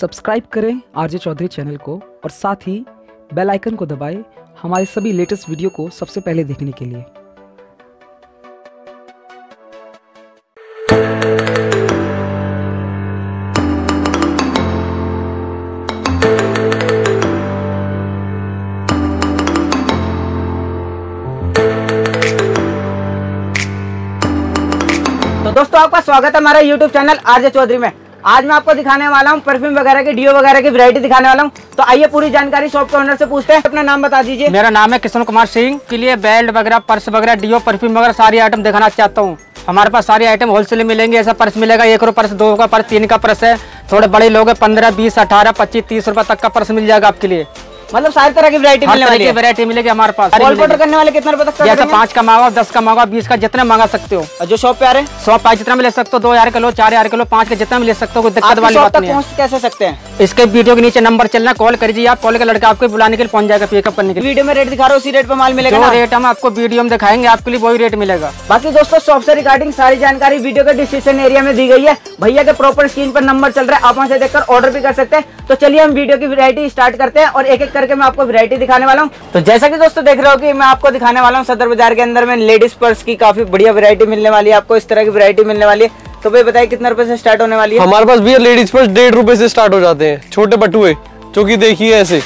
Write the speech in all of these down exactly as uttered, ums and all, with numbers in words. Subscribe करें RJ Chaudhary channel को और साथ ही बेल आइकन को दबाएं हमारे सभी लेटेस्ट वीडियो को सबसे पहले देखने के लिए। तो दोस्तों आपका स्वागत है हमारे यूट्यूब चैनल आरजे चौधरी में। आज मैं आपको दिखाने वाला हूँ परफ्यूम वगैरह के, डियो वगैरह की वैरायटी दिखाने वाला हूँ। तो आइए पूरी जानकारी शॉप के ओनर से पूछते हैं। अपना नाम बता दीजिए। मेरा नाम है किशन कुमार सिंह। के लिए बेल्ट वगैरह, पर्स वगैरह, डियो, परफ्यूम वगैरह सारी आइटम दिखाना चाहता हूँ। हमारे पास सारी आइटम होलसेल में मिलेंगे। ऐसा पर्स मिलेगा, एक रुपये पर्स, दो का पर्स, तीन का पर्स है। थोड़े बड़े लोग हैं, पंद्रह, बीस, अठारह, पच्चीस, तीस रुपये तक का पर्स मिल जाएगा आपके लिए। मतलब सारी तरह की वैरायटी मिलने वाली है। वैरायटी मिलेगी हमारे पास। ऑर्डर करने वाले कितने रुपए तक का? जैसे पाँच का मांगा, दस का मांगा, बीस का, जितना मांगा सकते हो। और जो शॉप पे आ रहे हैं, शॉप पे जितना भी ले सकते हो, दो हजार किलो, चार हजार किलो, पाँच का, जितना भी ले सकते हो, कोई दिक्कत वाली बात नहीं है। कैसे सकते हैं? इसके वीडियो के नीचे नंबर चलना, कॉल करिए। आप कॉल का लड़का आपको बुलाने के लिए पहुंच जाएगा पिकअप करने के लिए। वीडियो में रेट दिखा रहा हूँ, उसी रेट पर माल मिलेगा। जो रेट हम आपको वीडियो में दिखाएंगे आपके लिए वही रेट मिलेगा। बाकी दोस्तों शॉप से रिगार्डिंग सारी जानकारी वीडियो के डिस्क्रिप्शन एरिया में दी गई है। भैया के प्रॉपर स्क्रीन पर नंबर चल रहा है, आप वहाँ से देखकर ऑर्डर भी कर सकते हैं। तो चलिए हम वीडियो की वैरायटी स्टार्ट करते हैं और एक एक करके मैं आपको वैरायटी दिखाने वाला हूँ। तो जैसा कि दोस्तों देख रहे हो कि मैं आपको दिखाने वाला हूँ सदर बाजार के अंदर में लेडीज पर्स की काफी बढ़िया वैरायटी मिलने वाली है। आपको इस तरह की वैरायटी मिलने वाली है। तो भाई बताइए कितने रुपए से स्टार्ट होने वाली है? हमारे पास भी लेडीज पर्स डेढ़ रुपए से स्टार्ट हो जाते हैं। छोटे बटुए जो की देखिए ऐसे,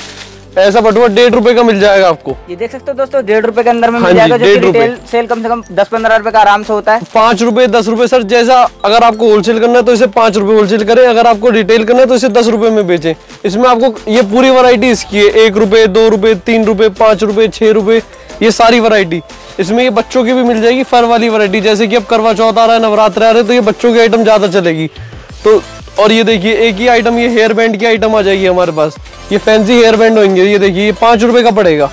ऐसा बटुआ डेढ़ रुपए का मिल जाएगा आपको। ये देख सकते हो दोस्तों, डेढ़ रुपए के अंदर में मिल जाएगा। जो रिटेल सेल कम से कम दस पंद्रह रुपए का आराम से होता है। पाँच रुपए, दस रुपए सर। जैसा अगर आपको होलसेल करना है तो इसे पाँच रुपए होलसेल करें, अगर आपको रिटेल करना है तो इसे दस रुपए में बेचें। इसमें आपको ये पूरी वैरायटी इसकी है, एक रुपए, दो रुपए, तीन रुपए, पाँच रुपए, छह रुपए, ये सारी वैरायटी। इसमें ये बच्चों की भी मिल जाएगी, फर वाली वैरायटी। जैसे कि अब करवा चौथ आ रहा है, नवरात्र आ रहे, तो ये बच्चों की आइटम ज्यादा चलेगी। तो और ये देखिए एक ही आइटम, ये हेयर बैंड की आइटम आ जाएगी हमारे पास। ये फैंसी हेयर बैंड होंगे, ये देखिए ये पाँच रुपए का पड़ेगा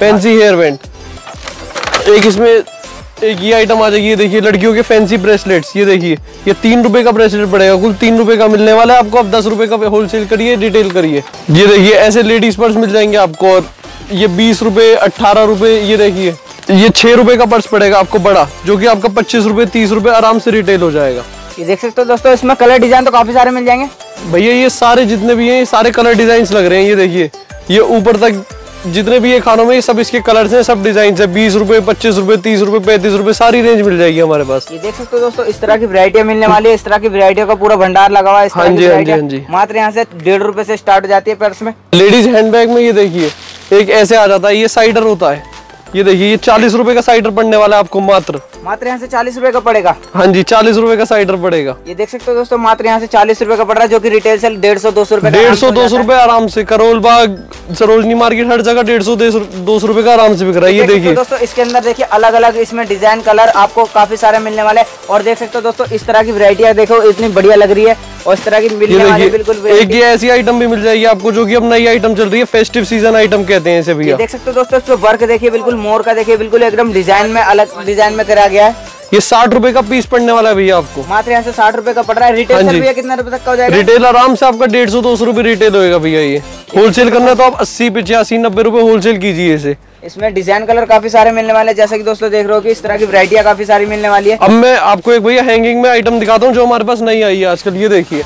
फैंसी हेयर बैंड। एक इसमें एक ये आइटम आ जाएगी, ये देखिए लड़कियों के फैंसी ब्रेसलेट्स। ये देखिए ये तीन रुपए का ब्रेसलेट पड़ेगा, कुल तीन रुपए का मिलने वाला है आपको। आप दस रुपए का होलसेल करिए, रिटेल करिए। ये देखिए ऐसे लेडीज पर्स मिल जाएंगे आपको। और ये बीस रुपए, अट्ठारह रुपए, ये देखिए ये छह रुपए का पर्स पड़ेगा आपको बड़ा, जो कि आपका पच्चीस रुपए, तीस रुपए आराम से रिटेल हो जाएगा। ये देख सकते हो दोस्तों, इसमें कलर डिजाइन तो काफी सारे मिल जाएंगे। भैया ये सारे जितने भी हैं ये सारे कलर डिजाइन्स लग रहे हैं। ये देखिए ये ऊपर तक जितने भी ये खानों में ये सब इसके कलर्स हैं, सब डिजाइन्स हैं। बीस रुपए, पच्चीस रुपए, तीस रुपए, पैंतीस रुपए, सारी रेंज मिल जाएगी हमारे पास। ये देख सकते हो दोस्तों, इस तरह की वैरायटियां मिलने वाली है। इस तरह की वैरायटियों का पूरा भंडार लगा हुआ है। हाँ जी, हाँ जी, हाँ जी। मात्र यहाँ से डेढ़ रुपए से स्टार्ट हो जाती है पर्स में। लेडीज हैंडबैग में ये देखिए एक ऐसे आ जाता है, ये साइडर होता है। ये देखिए ये चालीस रुपए का साइडर पड़ने वाला है आपको, मात्र मात्र यहाँ से चालीस रुपए का पड़ेगा। हाँ जी, चालीस रुपए का साइडर पड़ेगा। ये देख सकते हो दोस्तों, मात्र यहाँ से चालीस रुपए का पड़ रहा है, जो कि रिटेल सेल डेढ़ सौ दो सौ रुपए, डेढ़ सौ दो सौ रुपए आराम से। करोल बाग, सरोजनी मार्केट, हर जगह डेढ़ सौ दो सौ रुपए का आराम से बिक रहा है। ये देखिए दोस्तों, इसके अंदर देखिए अलग अलग इसमें डिजाइन कलर आपको काफी सारे मिलने वाले। और देख सकते हो दोस्तों इस तरह की वैरायटियाँ देखो इतनी बढ़िया लग रही है। और इस तरह की मिलने वाली बिल्कुल एक ऐसी आइटम भी मिल जाएगी आपको, जो की अब नई आइटम चल रही है, फेस्टिव सीजन आइटम कहते हैं इसे। भैया देख सकते हो दोस्तों, इसमें वर्क देखिए बिल्कुल मोर का, देखिए बिल्कुल एकदम डिजाइन में, अलग डिजाइन में करा गया है। ये साठ रुपए का पीस पड़ने वाला है भैया आपको, मात्र यहाँ से साठ रुपए का पड़ रहा है। रिटेल सर भैया कितना रुपए तक का हो जाएगा? रिटेल आराम से आपका डेढ़ सौ दो सौ रुपए रिटेल होगा भैया। ये होलसेल करना तो आप अस्सी, पचासी, नब्बे रुपए होलसेल कीजिए इसे। इसमें डिजाइन कलर काफी सारे मिलने वाले हैं, जैसे कि दोस्तों देख रहे हो कि इस तरह की वैरायटियां काफी सारी मिलने वाली है। अब मैं आपको एक भैया हैंगिंग में आइटम दिखाता हूँ जो हमारे पास नहीं आई है आजकल। ये देखिए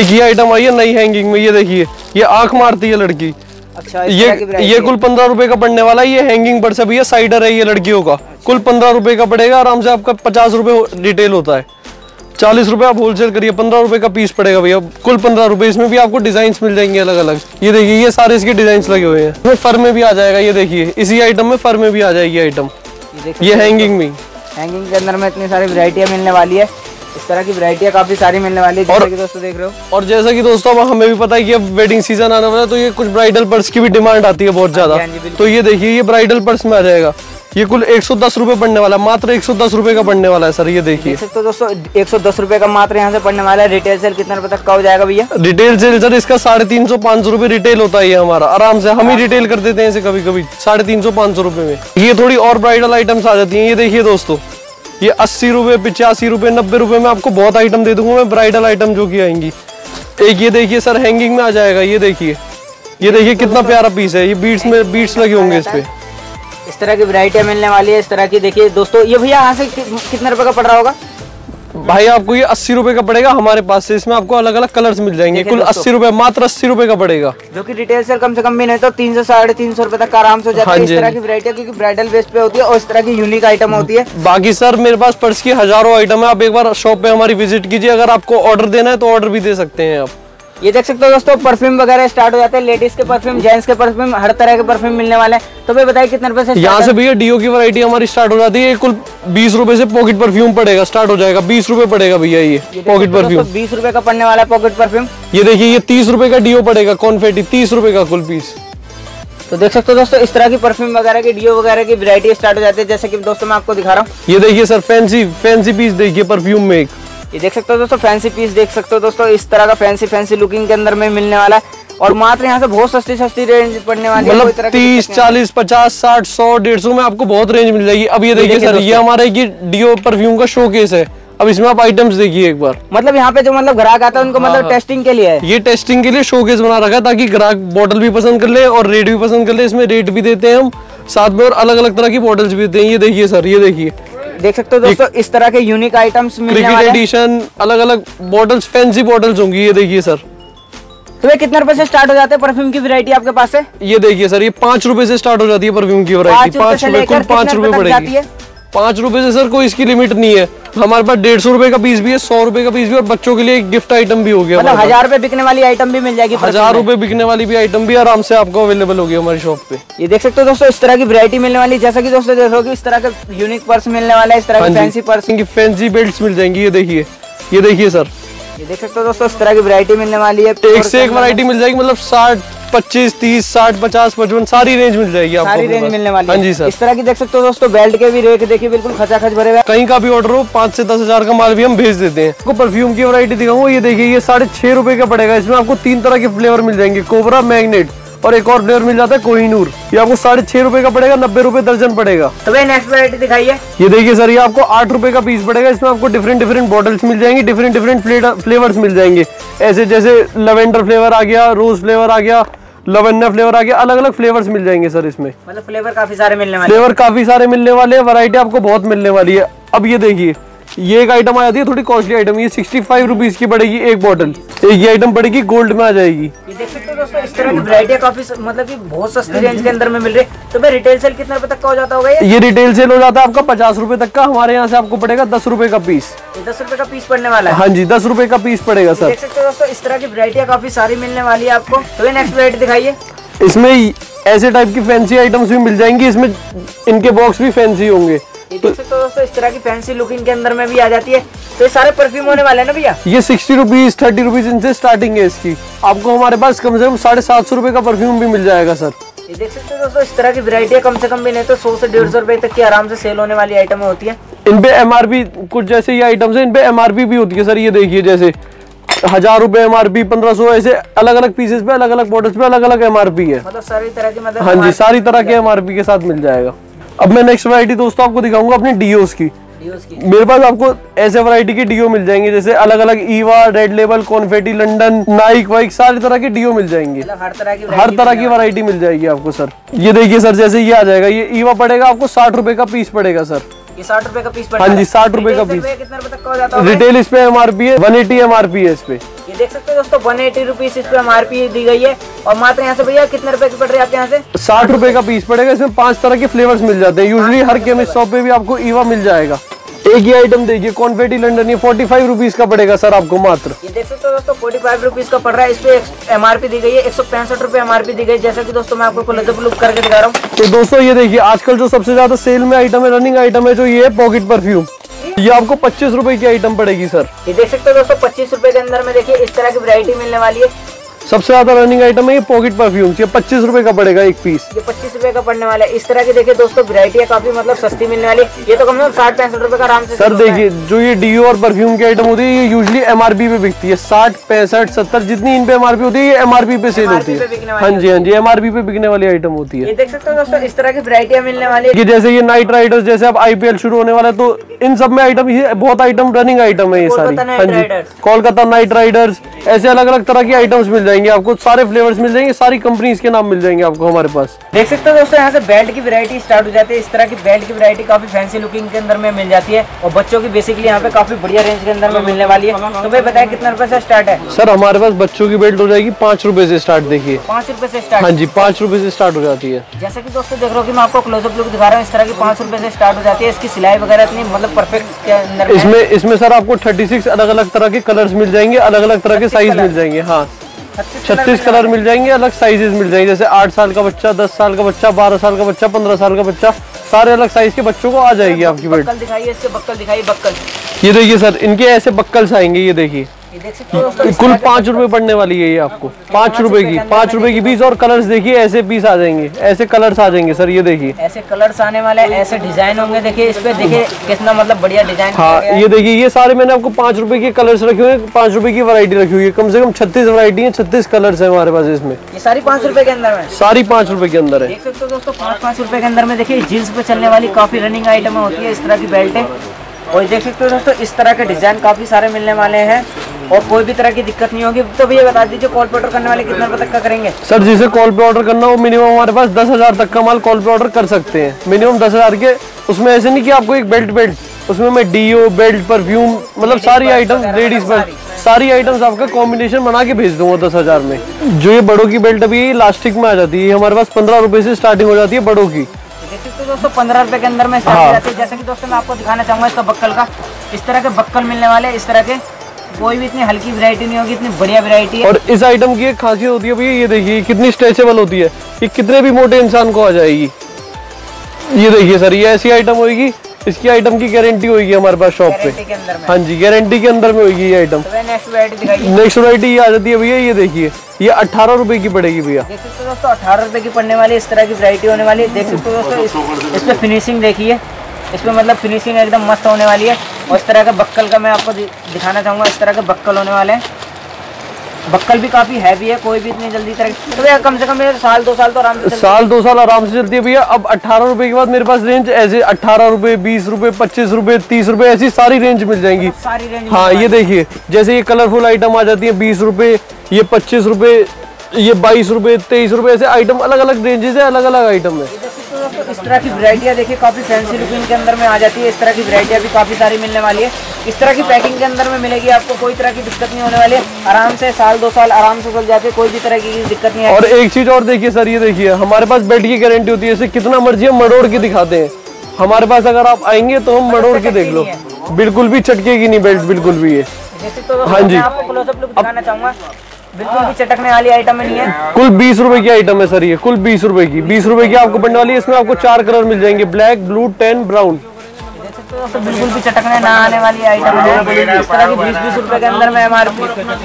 एक ही आइटम आई है नई हैंगिंग में। ये देखिए ये आंख मारती है लड़की। अच्छा, ये ये कुल पंद्रह रुपए का पड़ने वाला है। ये हैंगिंग पर्स है भैया, साइडर है ये लड़कियों का। अच्छा। कुल पंद्रह रुपए का पड़ेगा आराम से आपका। पचास रुपए रिटेल होता है, चालीस रुपए आप होलसेल करिए। पंद्रह रुपए का पीस पड़ेगा भैया, कुल पंद्रह रुपए। इसमें भी आपको डिजाइन मिल जाएंगे अलग अलग। ये देखिए ये सारे इसके डिजाइन लगे हुए हैं। फर में भी आ जाएगा, ये देखिए इसी आइटम में फर में भी आ जाएगी आइटम। ये हैंगिंग में, हैंगिंग के अंदर में इतनी सारी वैरायटियां मिलने वाली है। इस तरह की वैरायटियां काफी सारी मिलने वाली है, जैसा कि दोस्तों देख रहे हो। और जैसा कि दोस्तों हमें भी पता है कि अब वेडिंग सीजन आने वाला है, तो ये कुछ ब्राइडल पर्स की भी डिमांड आती है बहुत ज्यादा। तो ये देखिए ये ब्राइडल पर्स में आ जाएगा। ये कुल एक सौ दस रुपए पड़ने वाला, मात्र एक सौ दस रुपए का पड़ने वाला है सर। ये देखिए तो दोस्तों एक सौ दस रुपए का मात्र यहाँ से पड़ने वाला है। रिटेल सेल कितने रुपए तक का हो जाएगा भैया? रिटेल सेल सर इसका साढ़े तीन सौ पाँच सौ रुपए रिटेल होता है। ये हमारा आराम से हम ही रिटेल कर देते हैं इसे कभी कभी साढ़े तीन सौ पाँच सौ रुपए में। ये थोड़ी और ब्राइडल आइटम्स आ जाती है। ये देखिए दोस्तों ये अस्सी रुपए, पिचासी रुपए, नब्बे रुपए में आपको बहुत आइटम दे दूंगा मैं, ब्राइडल आइटम जो कि आएंगी। एक ये देखिए सर हैंगिंग में आ जाएगा। ये देखिए ये देखिए कितना प्यारा पीस है। ये बीट्स में बीट्स लगे होंगे इस पे। इस तरह की वैरायटियां मिलने वाली है। इस तरह की देखिए दोस्तों ये भैया यहाँ से कि, कितने रुपए का पड़ रहा होगा? भाई आपको ये अस्सी रुपए का पड़ेगा। हमारे पास से इसमें आपको अलग अलग कलर्स मिल जाएंगे। कुल अस्सी रुपए, मात्र अस्सी रुपए का पड़ेगा, जो कि रिटेल से कम से कम भी नहीं तो तीन सौ साढ़े तीन सौ रुपए तक आराम से हो जाती है। इस तरह की वैरायटी क्योंकि ब्राइडल बेस्ट पे होती है और इस तरह की यूनिक आइटम होती है। बाकी सर मेरे पास पर्स की हजारों आइटम है, आप एक बार शॉप पे हमारी विजिट कीजिए। अगर आपको ऑर्डर देना है तो ऑर्डर भी दे सकते हैं आप। ये देख सकते हो दोस्तों परफ्यूम वगैरह स्टार्ट हो जाते हैं, लेडीज के परफ्यूम, जेंट्स के परफ्यूम, हर तरह के परफ्यूम मिलने वाले हैं। तो भाई बताइए कितने रुपए से? यहाँ से भैया डियो की वैरायटी हमारी स्टार्ट हो जाती है। कुल बीस रुपए से पॉकेट परफ्यूम पड़ेगा, स्टार्ट हो जाएगा। बीस रुपए पड़ेगा भैया ये, ये पॉकेट परफ्यूम। बीस रुपए का पड़ने वाला पॉकेट परफ्यूम। ये देखिए ये तीस रुपए का डियो पड़ेगा, कॉन्फेटी तीस रुपए का कुल पीस। तो देख सकते हो दोस्तों इस तरह की परफ्यूम वगैरह की, डियो वगैरह की वैरायटी स्टार्ट हो जाती है, जैसे की दोस्तों मैं आपको दिखा रहा हूँ। ये देखिए सर फैंसी फैंसी पीस देखिए परफ्यूम में एक, ये देख सकते हो दोस्तों फैंसी पीस देख सकते हो दोस्तों। इस तरह का फैंसी फैंसी लुकिंग के अंदर में मिलने वाला है और मात्र यहाँ से बहुत सस्ती सस्ती रेंज पड़ने वाली है। मतलब तीस चालीस पचास साठ सौ डेढ़ सौ में आपको बहुत रेंज मिल जाएगी। अब ये देखिए सर ये हमारा ये डियो परफ्यूम का शोकेस है। अब इसमें आप आइटम्स देखिए एक बार, मतलब यहाँ पे जो मतलब ग्राहक आता है उनको मतलब टेस्टिंग के लिए है। ये टेस्टिंग के लिए शोकेस बना रखा है ताकि ग्राहक बॉटल भी पसंद कर ले और रेट भी पसंद कर ले। इसमें रेट भी देते हैं हम साथ में और अलग अलग तरह की बॉटल्स भी देते हैं। ये देखिए सर ये देखिए देख सकते हो दोस्तों इस तरह के यूनिक आइटम्स क्रिकेट एडिशन, अलग अलग बॉटल्स, फैंसी बॉटल्स होंगी। ये देखिए सर तो ये कितने रुपए से स्टार्ट हो जाते हैं परफ्यूम की वैरायटी आपके पास से? ये देखिए सर ये पाँच रुपए से स्टार्ट हो जाती है परफ्यूम की वैरायटी। पाँच रुपए कुल पाँच रुपए पड़ेगी। पाँच रुपए से सर कोई इसकी लिमिट नहीं है। हमारे पास डेढ़ सौ रुपए का पीस भी है, सौ रुपए का पीस भी, और बच्चों के लिए एक गिफ्ट आइटम भी हो गया। मतलब हजार रुपए बिकने वाली आइटम भी मिल जाएगी, हजार रुपए बिकने वाली भी आइटम भी आराम से आपको अवेलेबल होगी हमारी शॉप पे। ये देख सकते हो दोस्तों इस तरह की वैरायटी मिलने वाली, जैसा कि दोस्तों देखोगे इस तरह के यूनिक पर्स मिलने वाला है, इस तरह के फैंसी पर्स, फैंसी बेल्ट मिल जाएंगी। ये देखिए ये देखिए सर ये देख सकते हो दोस्तों इस तरह की वैरायटी मिलने वाली है। एक से एक वैरायटी मिल जाएगी, मतलब साठ पच्चीस तीस साठ पचास पचपन सारी रेंज मिल जाएगी आपको, सारी रेंज मिलने वाली है। हाँ जी सर इस तरह की देख सकते हो दोस्तों बेल्ट के भी रेट देखिए बिल्कुल खचाखच भरे हुए। कहीं का भी ऑर्डर हो पाँच से दस हजार का माल भी हम भेज देते हैं। आपको परफ्यूम की वैरायटी दिखाऊंगा। ये देखिए ये साढ़े छह रुपए का पड़ेगा। इसमें आपको तीन तरह के फ्लेवर मिल जाएंगे, कोबरा, मैग्नेट और एक और फ्लेवर मिल जाता है कोहिनूर। ये आपको साढ़े छह रुपए का पड़ेगा, नब्बे रुपए दर्जन पड़ेगा। तो भाई नेक्स्ट वैरायटी दिखाइए। ये देखिए सर ये आपको आठ रुपए का पीस पड़ेगा। इसमें आपको डिफरेंट डिफरेंट बॉटल्स मिल जाएंगी, डिफरेंट डिफरेंट फ्लेवर्स मिल जाएंगे। ऐसे जैसे लवेंडर फ्लेवर आ गया, रोज फ्लेवर आ गया, लवन्ना फ्लेवर आ गया, अलग अलग फ्लेवर्स मिल जाएंगे सर इसमें। मतलब फ्लेवर काफी सारे मिलने वाले, फ्लेवर काफी सारे मिलने वाले, वैरायटी आपको बहुत मिलने वाली है। अब ये देखिए ये एक आइटम आ जाती है थोड़ी कॉस्टली आइटम, ये सिक्सटी फाइव रुपीज की पड़ेगी एक बॉटल। एक ये आइटम पड़ेगी गोल्ड में आ जाएगी। ये देख सकते हो दोस्तों इस तरह की वैरायटी काफी मतलब कि बहुत सस्ती रेंज के अंदर में मिल रही है। तो भाई रिटेल सेल कितने रुपए तक का हो जाता होगा? ये रिटेल सेल हो जाता है आपका पचास रुपए तक का। हमारे यहाँ से आपको पड़ेगा दस रुपए का पीस। दस रुपए का पीस पड़ने वाला है। हाँ जी दस रुपए का पीस पड़ेगा सर। देख सकते हो दोस्तों इस तरह की वैरायटी काफी सारी मिलने वाली है आपको। तो नेक्स्ट वैरायटी दिखाइए। इसमें ऐसे टाइप की फैंसी आइटम्स भी मिल जाएंगी, इसमें इनके बॉक्स भी फैंसी होंगे। तो दोस्तों इस तरह की फैंसी लुकिंग के अंदर में भी आ जाती है। तो ये सारे परफ्यूम होने वाले हैं ना भैया? ये सिक्सटी रुपीज थर्टी रुपीज इनसे स्टार्टिंग है इसकी। आपको हमारे पास कम से कम साढ़े सात सौ रुपए का परफ्यूम भी मिल जाएगा सर। ये देख सकते हो दोस्तों इस तरह की वैरायटी कम से कम भी नहीं तो सौ से डेढ़ सौ रुपए तक की आराम से सेल होने वाली आइटम होती है। इनपे एमआरपी कुछ जैसे ये आइटम्स है इनपे एमआरपी भी होती है सर। ये देखिए जैसे हजार रुपए एमआरपी, पंद्रह सौ, ऐसे अलग अलग पीसेस पे अलग अलग बॉटल्स पे अलग अलग एमआरपी है। मतलब सारी तरह की मतलब हाँ जी सारी तरह के एमआरपी के साथ मिल जाएगा। अब मैं नेक्स्ट वैरायटी दोस्तों आपको दिखाऊंगा अपनी डियोस की। डियोस की मेरे पास आपको ऐसे वैरायटी के डियो मिल जाएंगे, जैसे अलग अलग Eva, red label, confetti, London, Nike वाइक, सारी तरह के डियो मिल जाएंगे। हर तरह की हर तरह की वैरायटी मिल जाएगी आपको सर। ये देखिए सर जैसे ये आ जाएगा, ये ईवा पड़ेगा आपको साठ रुपए का पीस पड़ेगा सर। ये साठ रुपए का पीस पड़ेगा। हाँ जी साठ रुपए का पीस। कितना रुपए तक का हो जाता है? रिटेल इस पे एमआरपी है वन एटी एमआरपी है इस पे। ये देख सकते हो दोस्तों वन एटी रुपीज इस पे एमआरपी दी गई है। और मात्र यहाँ से भैया कितने रुपए की पड़ रही है आपके यहाँ से? साठ रुपए का पीस पड़ेगा। इसमें पांच तरह के फ्लेवर्स मिल जाते हैं। यूजुअली हर केमिस्ट शॉप पे भी आपको ईवा मिल जाएगा। एक ही आइटम देखिए कॉन्फेटी लंडन, ये फोर्टी फाइव रुपीज का पड़ेगा सर आपको मात्र। ये देख सकते हो दोस्तों फोर्टी फाइव रुपीज का पड़ रहा है। इस पे एमआरपी दी गई है एक सौ पैंसठ रुपए एमआरपी दी गई, जैसा कि दोस्तों मैं आपको लुक करके दिखा रहा हूँ। तो दोस्तों ये देखिए आजकल जो सबसे ज्यादा सेल में आइटम है, रनिंग आइटम है, जो ये पॉकेट परफ्यूम, ये आपको पच्चीस रुपए की आइटम पड़ेगी सर। ये देख सकते हो दोस्तों पच्चीस रुपए के अंदर में देखिए इस तरह की वैरायटी मिलने वाली है। सबसे ज्यादा रनिंग आइटम है ये पॉकेट परफ्यूम, ये पच्चीस रुपए का पड़ेगा एक पीस। ये पच्चीस रुपए का पड़ने वाला है। इस तरह की देखिए दोस्तों वैरायटी काफी मतलब सस्ती मिलने वाली है। ये तो कम से कम साठ पैंसठ रुपए का आराम से सर। देखिए जो ये डीओ और परफ्यूम की आइटम होती है ये यूजली एमआरपी पे बिकती है। साठ पैंसठ सत्तर जितनी इन पे एमआरपी होती है ये एमआरपी पे सेल होती है। हाँ जी हाँ जी एमआरपी पे बिकने वाली आइटम होती है। ये देख सकते हो दोस्तों इस तरह की वैरायटियां मिलने वाली है। जैसे ये नाइट राइडर्स, जैसे अब आईपीएल शुरू होने वाला है तो इन सब में आइटम, ये बहुत आइटम रनिंग आइटम है ये सारी। हाँ जी, कोलकाता नाइट राइडर्स, ऐसे अलग अलग तरह के आइटम्स मिल जाएंगे आपको, सारे फ्लेवर्स मिल जाएंगे, सारी कंपनीज के नाम मिल जाएंगे आपको हमारे पास। देख सकते हो दोस्तों, यहाँ से बेल्ट की वैरायटी स्टार्ट हो जाती है। इस तरह की बेल्ट की वैरायटी काफी फैंसी लुकिंग के अंदर में मिल जाती है और बच्चों की बेसिकली यहाँ पे काफी बढ़िया रेंज के अंदर में मिलने वाली है। तो भाई बताया कितना रुपए से स्टार्ट है? सर हमारे पास बच्चों की बेल्ट हो जाएगी पाँच रुपए से स्टार्ट। देखिए पाँच रुपए से स्टार्ट। हाँ जी, पाँच रुपए से स्टार्ट हो जाती है। जैसा कि दोस्तों देख रहे हो कि मैं आपको क्लोजअप लुक दिखा रहा हूँ, इस तरह की पाँच रुपए से स्टार्ट हो जाती है। इसकी सिलाई वगैरह इतनी मतलब परफेक्ट के अंदर। इसमें इसमें सर आपको छत्तीस अलग अलग तरह के कलर्स मिल जाएंगे, अलग अलग तरह के साइज मिल जाएंगे। हाँ, छत्तीस कलर मिल जाएंगे, अलग साइजेस मिल जाएंगे, जैसे आठ साल का बच्चा, दस साल का बच्चा, बारह साल का बच्चा, पंद्रह साल का बच्चा, सारे अलग साइज के बच्चों को आ जाएगी आपकी बेल्ट। बक्कल दिखाइए, इसके बक्कल दिखाइए, बक्कल। ये देखिए सर, इनके ऐसे बक्कल्स आएंगे, ये देखिए। कुल पाँच रुपए पड़ने वाली है ये आपको, पाँच रुपए की, पाँच रुपए की पीस। और कलर्स देखिए, ऐसे पीस आ जाएंगे, ऐसे कलर्स आ जाएंगे सर, ये देखिए ऐसे कलर्स आने वाले, ऐसे डिजाइन होंगे। देखिए इस पे देखिए कितना मतलब बढ़िया डिजाइन। हाँ ये देखिए, ये सारे मैंने आपको पाँच रुपए के कलर्स रखे हुए, पाँच रुपए की वैरायटी रखी हुई है। कम से कम छत्तीस वैरायटी है, छत्तीस कलर्स है हमारे पास इसमें। ये सारी पाँच रुपए के अंदर है, सारी पाँच रुपए के अंदर है। देख सकते हो दोस्तों, पाँच पाँच रुपए के अंदर में। देखिए जींस पे चलने वाली काफी रनिंग आइटम होती है इस तरह की बेल्टें। और देख सकते हो दोस्तों, इस तरह के डिजाइन काफी सारे मिलने वाले हैं और कोई भी तरह की दिक्कत नहीं होगी। तो भैया बता दीजिए, कॉल पे ऑर्डर करने वाले कितना रुपए तक का करेंगे? सर जिसे कॉल पे ऑर्डर करना हो, मिनिमम हमारे पास दस हजार तक का माल कॉल पे ऑर्डर कर सकते हैं, मिनिमम दस हजार के। उसमें ऐसे नहीं कि आपको एक बेल्ट बेल्ट उसमें मैं डीओ बेल्ट परफ्यूम मतलब सारी आइटम, लेडीज पर सारी आइटम्स आपका कॉम्बिनेशन बना के भेज दूंगा दस हजार में। जो ये बड़ों की बेल्ट अभी इलास्टिक में आ जाती है, हमारे पास पंद्रह रुपए से स्टार्टिंग हो जाती है बड़ों की। तो दोस्तों पंद्रह रुपए के अंदर में स्टार्ट हो जाती है। जैसे कि दोस्तों मैं आपको दिखाना चाहूंगा इसका बक्कल का, इस तरह के बक्कल मिलने वाले, इस तरह के कोई भी इतनी हल्की वैरायटी नहीं होगी, इतनी बढ़िया वैरायटी है। और इस आइटम की एक खासियत होती है भैया, ये देखिए कितनी स्ट्रेचेबल होती है, ये कितने भी मोटे इंसान को आ जाएगी। ये देखिए सर, ये ऐसी आइटम होगी, इसकी आइटम की गारंटी होगी हमारे पास शॉप पे। हाँ जी, गारंटी के अंदर में होगी ये आइटम। नेक्स्ट वैरायटी ये आ जाती है भैया, ये देखिए ये अठारह रुपए की पड़ेगी भैया। देख सकते हो दोस्तों, अठारह रुपए की पड़ने वाली इस तरह की वैरायटी होने वाली है। देख सकते हो दोस्तों, इसमें फिनिशिंग देखिए, इसमें मतलब फिनिशिंग एकदम मस्त होने वाली है। और इस तरह का बक्कल का मैं आपको दिखाना चाहूँगा, इस तरह के बक्कल होने वाले हैं। बक्कल भी काफ़ी हैवी है, कोई भी इतनी जल्दी तरह तो भैया कम से कम साल दो साल तो आराम से साल दो साल आराम से चलती है भैया। अब अठारह रुपये के बाद मेरे पास रेंज ऐसे अठारह रुपये, बीस रुपये, पच्चीस रुपये, तीस रुपये, ऐसी सारी रेंज मिल जाएंगी, सारी रेंज। हाँ ये देखिए, जैसे ये कलरफुल आइटम आ जाती है बीस रुपये, ये पच्चीस रुपये, ये बाईस रुपये, तेईस रुपये, ऐसे आइटम अलग अलग रेंजेस है, अलग अलग आइटम है। इस तरह की वैरायटियाँ देखिए काफ़ी फैंसी लुकिंग के अंदर में आ जाती है। इस तरह की वैरायटियाँ भी काफ़ी सारी मिलने वाली है। इस तरह की पैकिंग के अंदर में मिलेगी आपको, कोई तरह की दिक्कत नहीं होने वाली है। आराम से साल दो साल आराम से चल जाती है, कोई भी तरह की दिक्कत नहीं है। और एक चीज़ और देखिए सर, ये देखिए हमारे पास बेल्ट की गारंटी होती है, इसे कितना मर्जी हम मड़ोड़ के दिखाते हैं। हमारे पास अगर आप आएंगे तो हम मड़ोड़ के देख लो, बिल्कुल भी चटकेगी नहीं बेल्ट, बिल्कुल भी। ये हाँ जी, आपको क्लोजअप लुक दिखाना चाहूँगा, बिल्कुल भी चटकने वाली आइटम नहीं है। कुल बीस रुपए की आइटम है सर, ये कुल बीस रुपए की बीस रुपए की आपको पड़ने वाली है। इसमें आपको चार कलर मिल जाएंगे, ब्लैक, ब्लू, टेन, ब्राउन। तो बिल्कुल भी चटकने ना आने वाली आइटम है। इस तरह की बीस बीस रुपए के अंदर में एमआरपी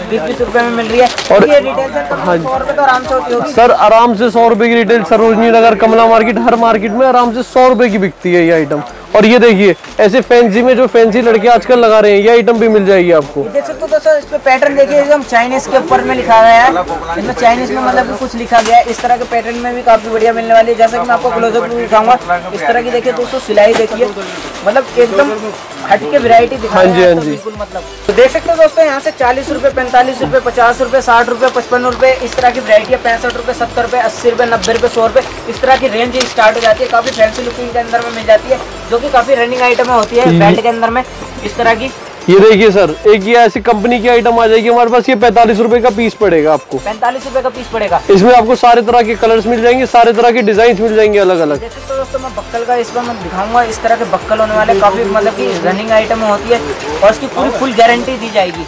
बीस बीस रुपए में मिल रही है। और ये रिटेल सर सर आराम से सौ रुपए की रिटेल, सरोजनी नगर, कमला मार्केट, हर मार्केट में आराम से सौ रुपए की बिकती है ये आइटम। और ये देखिए ऐसे फैंसी में जो फैंसी लड़के आजकल लगा रहे हैं, ये आइटम भी मिल जाएगी आपको। देख सकते हो दोस्तों, इस पे पैटर्न देखिए, एकदम चाइनीज के ऊपर में लिखा गया है, इसमें चाइनीज में मतलब कुछ लिखा गया है। इस तरह के पैटर्न में भी काफी बढ़िया मिलने वाली है। जैसा कि मैं आपको क्लोजअप में दिखाऊंगा, इस तरह की देखिए दोस्तों सिलाई देखिए, मतलब एकदम हटके वैरायटी दिखा रहे हैं बिल्कुल। मतलब तो देख सकते हो दोस्तों, यहाँ से चालीस रुपए, पैंतालीस रुपए, पचास रुपए, साठ रुपए, पचपन रुपए, इस तरह की वैरायटी है। पैंसठ रुपए, सत्तर रुपए, अस्सी रुपए, नब्बे रुपए, सौ रुपए, इस तरह की रेंज स्टार्ट हो जाती है। काफी फैंसी लुकिंग के अंदर में मिल जाती है, जो कि काफी रनिंग आइटमें होती है बेल्ट के अंदर में इस तरह की। ये देखिए सर, एक ये ऐसी कंपनी की आइटम आ जाएगी हमारे पास, ये पैंतालीस रुपए का पीस पड़ेगा आपको, पैंतालीस रुपए का पीस पड़ेगा। इसमें आपको सारे तरह के कलर्स मिल जाएंगे, सारे तरह के डिजाइन मिल जाएंगे अलग अलग। जैसे तो दोस्तों मैं बक्कल का इस पर मैं दिखाऊंगा, इस तरह के बक्कल होने वाले, काफी मतलब की रनिंग आइटम होती है और इसकी पूरी फुल गारंटी दी जाएगी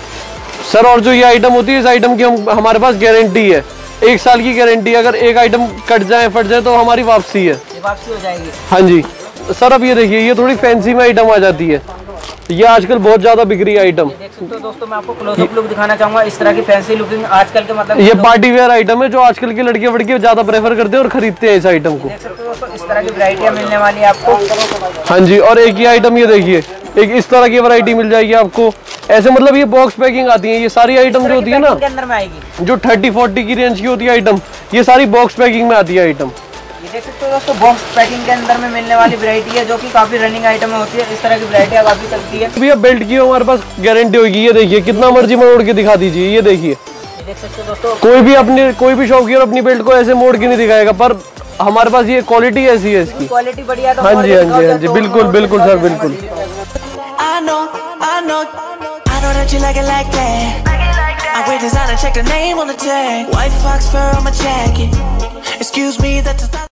सर। और जो ये आइटम होती है, इस आइटम की हम हमारे पास गारंटी है, एक साल की गारंटी है। अगर एक आइटम कट जाए, फट जाए तो हमारी वापसी है, वापसी हो जाएगी। हाँ जी सर, अब ये देखिए ये थोड़ी फैंसी में आइटम आ जाती है, ये आजकल बहुत ज्यादा बिक रही है आइटम। देख सकते हो दोस्तों, मैं आपको क्लोजअप लुक दिखाना चाहूंगा, इस तरह की फैंसी लुकिंग आजकल के मतलब ये पार्टी वेयर आइटम है, जो आजकल के लड़के वड़के ज्यादा प्रेफर करते हैं और खरीदते हैं इस आइटम को। देख सकते हो दोस्तों, इस तरह की वैरायटियां मिलने वाली है आपको। हाँ जी, और एक ही आइटम ये देखिए, एक इस तरह की वैरायटी मिल जाएगी आपको, ऐसे मतलब ये बॉक्स पैकिंग आती है। ये सारी आइटम जो होती है ना, जो थर्टी फोर्टी की रेंज की होती है आइटम, ये सारी बॉक्स पैकिंग में आती है आइटम। देख सकते हो दोस्तों, बॉक्स पैकिंग के अंदर में मिलने वाली वैरायटी है जो कि काफी रनिंग आइटम होती है। इस तरह की वैरायटी अब काफी चलती है। भैया बेल्ट की हमारे पास गारंटी होगी, ये देखिए कितना मर्जी मोड़ के दिखा दीजिए, ये देखिए देख सकते हो दोस्तों। कोई भी अपनी कोई भी शौकीन अपनी बेल्ट को ऐसे मोड़ के नहीं दिखाएगा, पर हमारे पास ये क्वालिटी ऐसी है, इसकी क्वालिटी बढ़िया। हाँ जी हाँ जी हाँ जी बिल्कुल बिल्कुल सर बिल्कुल। I wait design and check the name on the tag. White fox fur on my jacket. Excuse me, that's a